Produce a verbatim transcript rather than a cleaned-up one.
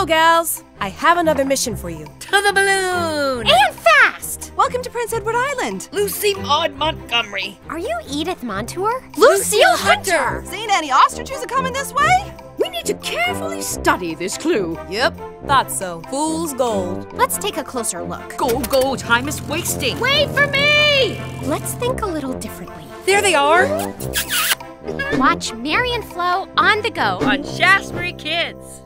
Hello, gals. I have another mission for you. To the balloon! And fast! Welcome to Prince Edward Island. Lucy Maud Montgomery. Are you Edith Montour? Lucille Hunter. Hunter! Seen any ostriches are coming this way? We need to carefully study this clue. Yep, thought so. Fool's gold. Let's take a closer look. Go, go, time is wasting. Wait for me! Let's think a little differently. There they are. Watch Mary and Flo on the go on Shaftesbury Kids.